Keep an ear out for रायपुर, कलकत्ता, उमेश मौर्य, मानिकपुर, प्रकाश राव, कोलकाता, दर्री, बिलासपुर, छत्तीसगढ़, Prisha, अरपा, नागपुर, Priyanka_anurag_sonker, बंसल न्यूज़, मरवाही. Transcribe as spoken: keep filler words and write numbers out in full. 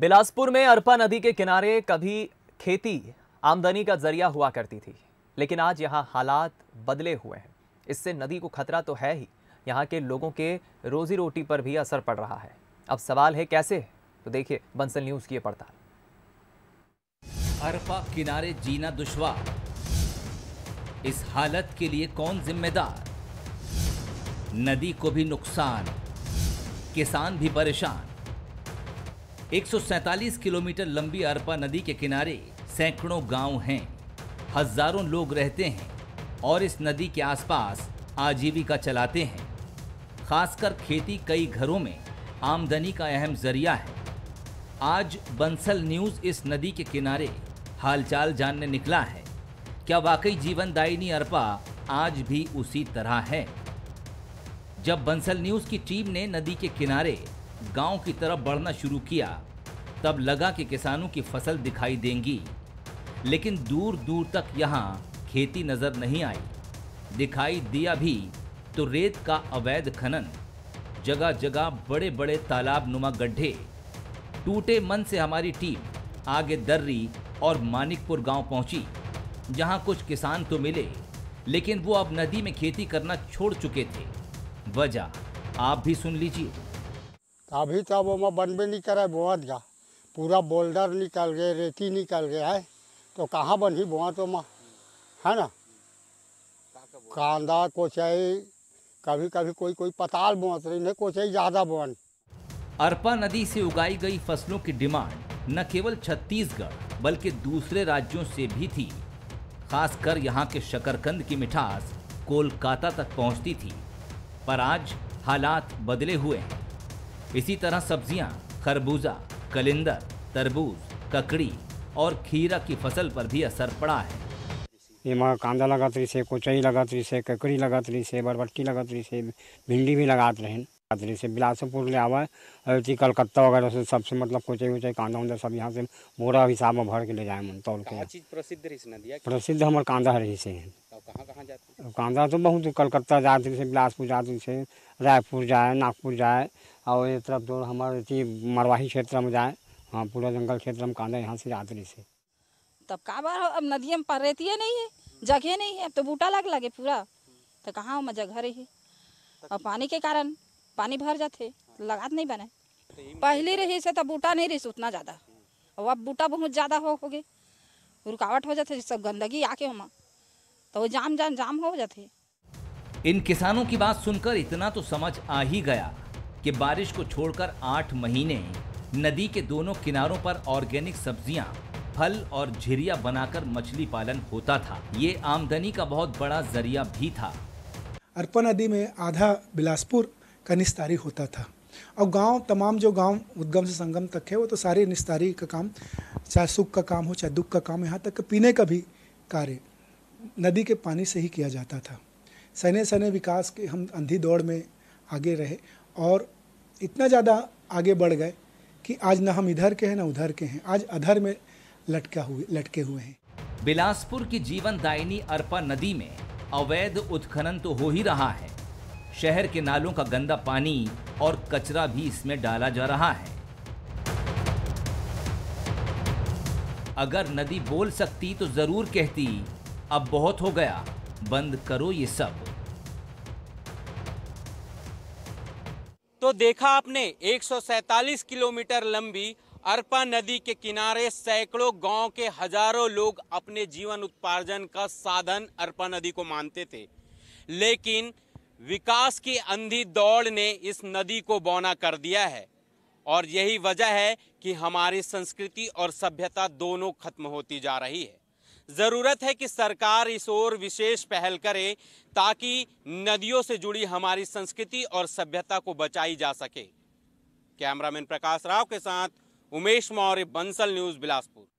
बिलासपुर में अरपा नदी के किनारे कभी खेती आमदनी का जरिया हुआ करती थी, लेकिन आज यहाँ हालात बदले हुए हैं। इससे नदी को खतरा तो है ही, यहाँ के लोगों के रोजी रोटी पर भी असर पड़ रहा है। अब सवाल है कैसे, तो देखिए बंसल न्यूज की पड़ताल। अरपा किनारे जीना दुश्वार, इस हालत के लिए कौन जिम्मेदार? नदी को भी नुकसान, किसान भी परेशान। एक सौ सैंतालीस किलोमीटर लंबी अरपा नदी के किनारे सैकड़ों गांव हैं, हजारों लोग रहते हैं और इस नदी के आसपास आजीविका चलाते हैं। खासकर खेती कई घरों में आमदनी का अहम जरिया है। आज बंसल न्यूज़ इस नदी के किनारे हालचाल जानने निकला है। क्या वाकई जीवनदायिनी अरपा आज भी उसी तरह है? जब बंसल न्यूज़ की टीम ने नदी के किनारे गांव की तरफ बढ़ना शुरू किया, तब लगा कि किसानों की फसल दिखाई देंगी, लेकिन दूर दूर तक यहाँ खेती नजर नहीं आई। दिखाई दिया भी तो रेत का अवैध खनन, जगह जगह बड़े बड़े तालाब नुमा गड्ढे। टूटे मन से हमारी टीम आगे दर्री और मानिकपुर गांव पहुंची, जहां कुछ किसान तो मिले, लेकिन वो अब नदी में खेती करना छोड़ चुके थे। वजह आप भी सुन लीजिए। अभी तो वो में बनबे नहीं करे, बोआत का पूरा बोल्डर निकल गए, रेती निकल गया है, तो कहाँ बन ही बोआ तो माँ है ना। कांदा कोचाई, कभी कभी कोई कोई पताल बोत रही है, कोचाई ज़्यादा बोन। अरपा नदी से उगाई गई फसलों की डिमांड न केवल छत्तीसगढ़ बल्कि दूसरे राज्यों से भी थी। खासकर यहाँ के शकरकंद की मिठास कोलकाता तक पहुँचती थी, पर आज हालात बदले हुए हैं। इसी तरह सब्जियां, खरबूजा, कलिंदर, तरबूज, ककड़ी और खीरा की फसल पर भी असर पड़ा है। इमा कांदा लगात रही से, कोचई लगात रही से, ककड़ी लगात रही से, बरबट्टी लगात रही से, भिंडी भी लगात रहे से। बिलासपुर ले आवा और कलकत्ता वगैरह से सबसे मतलब कोचई उचाई कांदा उंदा सब यहाँ से बोरा हिसाब में भर के ले जाए मन तौल के। प्रसिद्ध प्रसिद्ध हमारे कांदा रही से है। कांदा तो बहुत कलकत्ता जाते से, बिलासपुर जाते से, रायपुर जाए, नागपुर जाए और ये तरफ दो हमारे मरवाही क्षेत्र में जाए। हाँ, पूरा जंगल क्षेत्र में कांदा यहाँ से जाते से। तब का बार अब नदिया में पर रेती नहीं है, जगह नहीं है, अब तो बूटा लग लगे पूरा, तो कहाँ में जगह रही। और पानी के कारण पानी भर जाते, लगात नहीं बने। पहले रही से तब बूटा नहीं रही उतना ज़्यादा, और अब बूटा बहुत ज़्यादा हो हो गए, रुकावट हो जाते, सब गंदगी आके वहाँ तो जाम जाम जाम हो जाते। इन किसानों की बात सुनकर इतना तो समझ आ ही गया कि बारिश को छोड़कर आठ महीने नदी के दोनों किनारों पर ऑर्गेनिक सब्जियां, फल और झिरिया बनाकर मछली पालन होता था। ये आमदनी का बहुत बड़ा जरिया भी था। अरपा नदी में आधा बिलासपुर का निस्तारी होता था और गांव तमाम जो गांव उद्गम से संगम तक है वो तो सारे निस्तारी का काम, चाहे सुख का काम हो चाहे दुख का काम, यहाँ तक पीने का भी कार्य नदी के पानी से ही किया जाता था। सने सने विकास के हम अंधी दौड़ में आगे रहे और इतना ज़्यादा आगे बढ़ गए कि आज ना हम इधर के हैं ना उधर के हैं, आज अधर में लटका हुए लटके हुए हैं। बिलासपुर की जीवनदायिनी अरपा नदी में अवैध उत्खनन तो हो ही रहा है, शहर के नालों का गंदा पानी और कचरा भी इसमें डाला जा रहा है। अगर नदी बोल सकती तो जरूर कहती, अब बहुत हो गया, बंद करो ये सब। तो देखा आपने, एक सौ सैंतालीस किलोमीटर लंबी अरपा नदी के किनारे सैकड़ों गांव के हजारों लोग अपने जीवन उत्पार्जन का साधन अरपा नदी को मानते थे, लेकिन विकास की अंधी दौड़ ने इस नदी को बौना कर दिया है और यही वजह है कि हमारी संस्कृति और सभ्यता दोनों खत्म होती जा रही है। ज़रूरत है कि सरकार इस ओर विशेष पहल करे ताकि नदियों से जुड़ी हमारी संस्कृति और सभ्यता को बचाई जा सके। कैमरामैन प्रकाश राव के साथ उमेश मौर्य, बंसल न्यूज़, बिलासपुर।